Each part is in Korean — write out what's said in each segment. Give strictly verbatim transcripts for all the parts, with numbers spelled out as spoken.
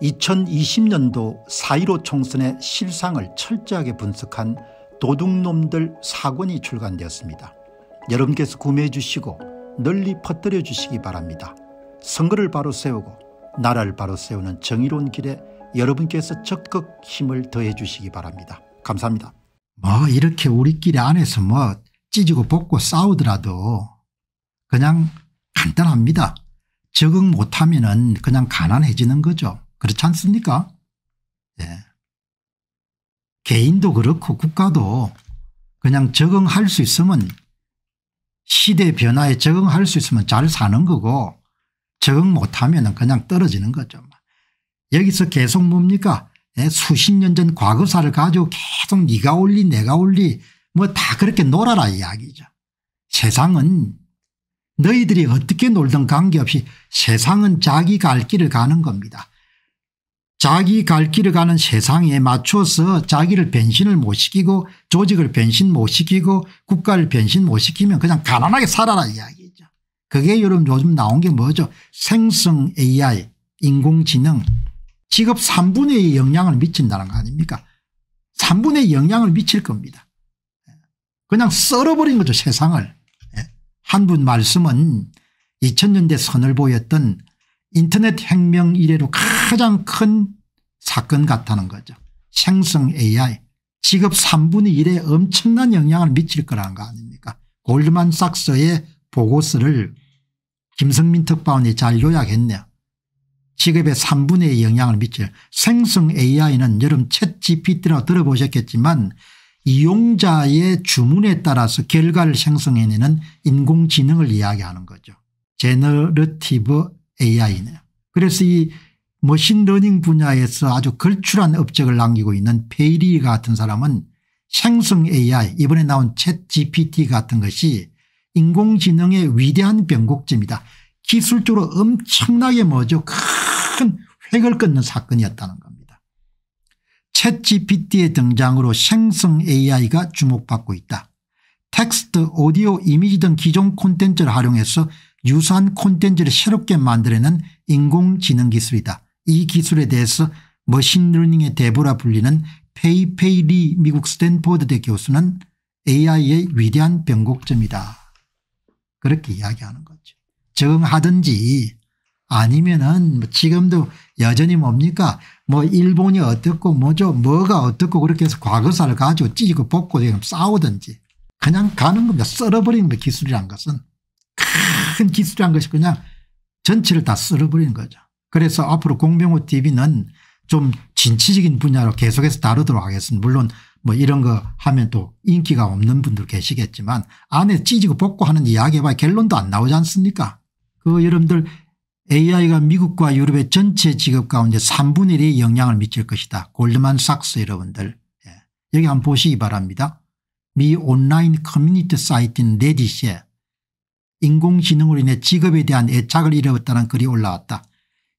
이천이십 년도 사 일오 총선의 실상을 철저하게 분석한 도둑놈들 사 권이 출간되었습니다. 여러분께서 구매해 주시고 널리 퍼뜨려 주시기 바랍니다. 선거를 바로 세우고 나라를 바로 세우는 정의로운 길에 여러분께서 적극 힘을 더해 주시기 바랍니다. 감사합니다. 뭐 이렇게 우리끼리 안에서 뭐 찢고 볶고 싸우더라도 그냥 간단합니다. 적응 못하면은 그냥 가난해지는 거죠. 그렇지 않습니까? 예. 개인도 그렇고 국가도 그냥 적응할 수 있으면, 시대 변화에 적응할 수 있으면 잘 사는 거고, 적응 못하면은 그냥 떨어지는 거죠. 여기서 계속 뭡니까? 예, 수십 년 전 과거사를 가지고 계속 네가 올리 내가 올리 뭐 다 그렇게 놀아라 이야기죠. 세상은 너희들이 어떻게 놀든 관계없이 세상은 자기 갈 길을 가는 겁니다. 자기 갈 길을 가는 세상에 맞춰서 자기를 변신을 못 시키고 조직을 변신 못 시키고 국가를 변신 못 시키면 그냥 가난하게 살아라 이야기죠. 그게 여러분 요즘 나온 게 뭐죠? 생성 에이아이, 인공지능, 직업 삼분의 이 영향을 미친다는 거 아닙니까? 삼분의 이 영향을 미칠 겁니다. 그냥 썰어버린 거죠, 세상을. 한 분 말씀은 이천 년대 선을 보였던 인터넷 혁명 이래로 가장 큰 사건 같다는 거죠. 생성 에이아이, 직업 삼분의 일에 엄청난 영향을 미칠 거라는 거 아닙니까? 골드만삭스의 보고서를 김성민 특파원이 잘 요약했네요. 직업의 삼분의 이 영향을 미칠 생성 에이아이는 여러분 챗지피티라고 들어보셨겠지만 이용자의 주문에 따라서 결과를 생성해내는 인공지능을 이야기하는 거죠. 제너러티브 에이아이네요. 그래서 이 머신러닝 분야에서 아주 걸출한 업적을 남기고 있는 페이리 같은 사람은 생성 에이아이, 이번에 나온 챗지피티 같은 것이 인공지능의 위대한 변곡점이다. 기술적으로 엄청나게 뭐죠? 큰 획을 끊는 사건이었다는 겁니다. 챗지피티의 등장으로 생성 에이아이가 주목받고 있다. 텍스트, 오디오, 이미지 등 기존 콘텐츠를 활용해서 유사한 콘텐츠를 새롭게 만들어내는 인공지능 기술이다. 이 기술에 대해서 머신러닝의 대부라 불리는 페이페이 리 미국 스탠포드 대 교수는 에이아이의 위대한 변곡점이다. 그렇게 이야기하는 거죠. 적응하든지 아니면은 지금도 여전히 뭡니까? 뭐 일본이 어떻고 뭐죠? 뭐가 어떻고 그렇게 해서 과거사를 가지고 찢고 볶고 싸우든지 그냥 가는 겁니다. 썰어버리는 거예요. 기술이란 것은. 큰 기술이란 것이 그냥 전체를 다 썰어버리는 거죠. 그래서 앞으로 공병호 티비는 좀 진취적인 분야로 계속해서 다루도록 하겠습니다. 물론 뭐 이런 거 하면 또 인기가 없는 분들 계시겠지만 안에 찢고 볶고 하는 이야기에 봐야 결론도 안 나오지 않습니까? 그 여러분들 에이아이가 미국과 유럽의 전체 직업 가운데 삼분의 일의 영향을 미칠 것이다. 골드만삭스 여러분들. 예. 여기 한번 보시기 바랍니다. 미 온라인 커뮤니티 사이트인 레디셰. 인공지능으로 인해 직업에 대한 애착을 잃었다는 글이 올라왔다.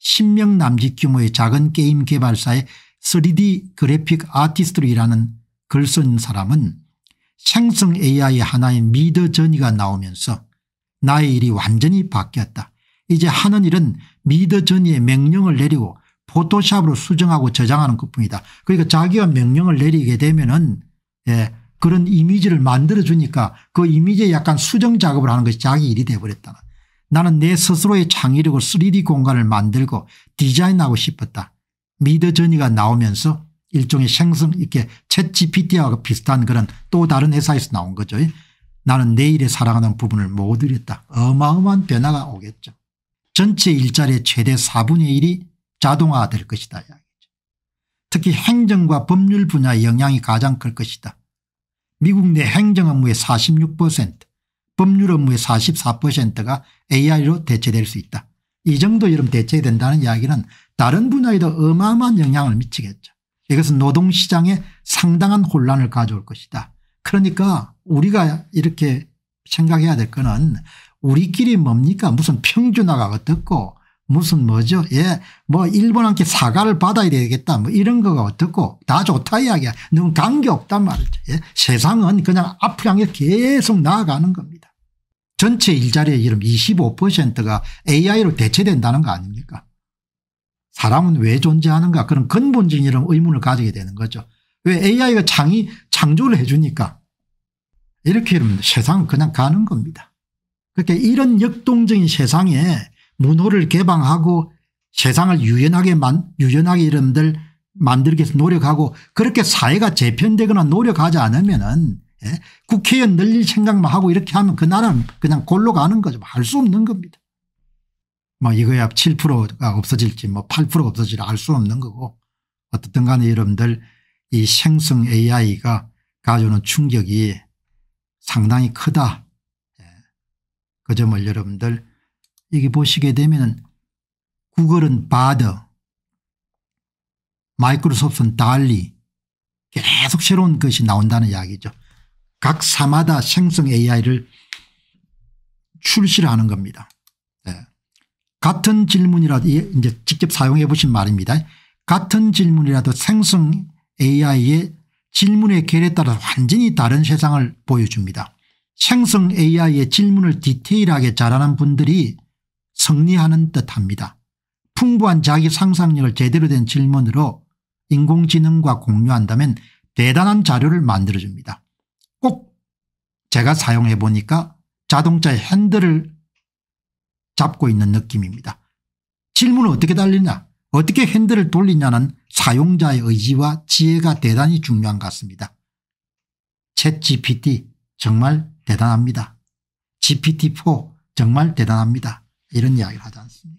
십 명 남짓 규모의 작은 게임 개발사의 쓰리디 그래픽 아티스트로 일하는 글 쓴 사람은 생성 에이아이의 하나의 미드 전이가 나오면서 나의 일이 완전히 바뀌었다. 이제 하는 일은 미드 전이의 명령을 내리고 포토샵으로 수정하고 저장하는 것뿐이다. 그러니까 자기가 명령을 내리게 되면은 예. 그런 이미지를 만들어주니까 그 이미지에 약간 수정 작업을 하는 것이 자기 일이 돼버렸다. 나는 내 스스로의 창의력으로 쓰리디 공간을 만들고 디자인하고 싶었다. 미드 전이가 나오면서 일종의 생성 이렇게 챗지피티와 비슷한 그런 또 다른 회사에서 나온 거죠. 나는 내 일에 사랑하는 부분을 못 잃었다. 어마어마한 변화가 오겠죠. 전체 일자리의 최대 사분의 일이 자동화될 것이다. 특히 행정과 법률 분야의 영향이 가장 클 것이다. 미국 내 행정 업무의 사십육 퍼센트, 법률 업무의 사십사 퍼센트가 에이아이로 대체될 수 있다. 이 정도 여러분 대체된다는 이야기는 다른 분야에도 어마어마한 영향을 미치겠죠. 이것은 노동시장에 상당한 혼란을 가져올 것이다. 그러니까 우리가 이렇게 생각해야 될 거는 우리끼리 뭡니까? 무슨 평준화가 어떻고 무슨 뭐죠? 예, 뭐 일본한테 사과를 받아야 되겠다. 뭐 이런 거가 어떻고 다 좋다 이야기야. 너무 관계 없단 말이죠. 예? 세상은 그냥 앞으로 향해 계속 나아가는 겁니다. 전체 일자리의 이름 이십오 퍼센트가 에이아이로 대체된다는 거 아닙니까? 사람은 왜 존재하는가 그런 근본적인 이런 의문을 가지게 되는 거죠. 왜 에이아이가 창의 창조를 해주니까 이렇게 이러면 세상은 그냥 가는 겁니다. 그러니까 이런 역동적인 세상에 문호를 개방하고 세상을 유연하게 만 유연하게 이름들 만들기 위해서 노력하고 그렇게 사회가 재편되거나 노력하지 않으면은 예? 국회의원 늘릴 생각만 하고 이렇게 하면 그 나라는 그냥 골로 가는 거죠. 알 수 없는 겁니다. 뭐 이거야 칠 퍼센트가 없어질지 뭐 팔 퍼센트가 없어질지 알 수 없는 거고 어떻든 간에 여러분들 이 생성 에이아이가 가져오는 충격이 상당히 크다. 예. 그 점을 여러분들 여기 보시게 되면 구글은 바드, 마이크로소프트는 달리 계속 새로운 것이 나온다는 이야기죠. 각 사마다 생성 에이아이를 출시를 하는 겁니다. 예. 같은 질문이라도 이제 직접 사용해 보신 말입니다. 같은 질문이라도 생성 에이아이의 질문의 결에 따라 완전히 다른 세상을 보여줍니다. 생성 에이아이의 질문을 디테일하게 잘하는 분들이 승리하는 듯합니다. 풍부한 자기 상상력을 제대로 된 질문으로 인공지능과 공유한다면 대단한 자료를 만들어줍니다. 꼭 제가 사용해 보니까 자동차의 핸들을 잡고 있는 느낌입니다. 질문을 어떻게 달리냐 어떻게 핸들을 돌리냐는 사용자의 의지와 지혜가 대단히 중요한 것 같습니다. 챗지피티 정말 대단합니다. 지피티 포 정말 대단합니다. 이런 이야기를 하지 않습니까?